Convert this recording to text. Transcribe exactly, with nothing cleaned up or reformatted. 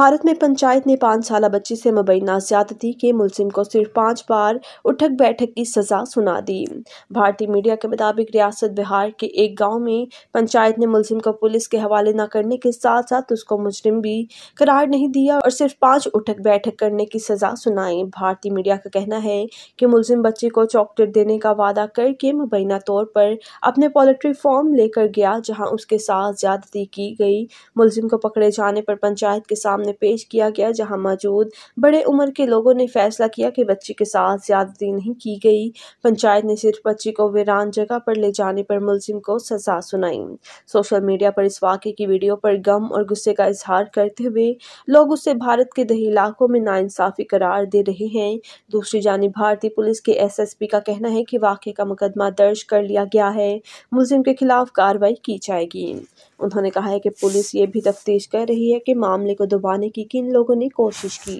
भारत में पंचायत ने पाँच साल बच्ची से मुबैना ज्यादती के मुलजिम को सिर्फ पाँच बार उठक बैठक की सजा सुना दी। भारतीय मीडिया के मुताबिक रियासत बिहार के एक गांव में पंचायत ने मुलजिम को पुलिस के हवाले न करने के साथ साथ उसको मुजरिम भी करार नहीं दिया और सिर्फ पाँच उठक बैठक करने की सजा सुनाई। भारतीय मीडिया का कहना है कि मुलजिम बच्चे को चॉकलेट देने का वादा करके मुबैना तौर पर अपने पोल्ट्री फार्म लेकर गया, जहाँ उसके साथ ज्यादती की गई। मुलजिम को पकड़े जाने पर पंचायत के सामने पेश किया गया, जहां मौजूद बड़े उम्र के लोगों ने फैसला किया कि बच्ची के साथ ज्यादती नहीं की गई। पंचायत ने सिर्फ बच्ची को वीरान जगह पर ले जाने पर मुलजिम को सजा सुनाई। सोशल मीडिया पर इस वाकये की वीडियो पर गम और गुस्से का इजहार करते हुए लोग उसे भारत के दही इलाकों में नाइंसाफी करार दे रहे हैं। दूसरी जानिब भारतीय पुलिस के एस एस पी का कहना है कि वाकये का मुकदमा दर्ज कर लिया गया है, मुलजिम के खिलाफ कार्रवाई की जाएगी। उन्होंने कहा है कि पुलिस ये भी तफ्तीश कर रही है कि मामले को दबाने की किन लोगों ने कोशिश की।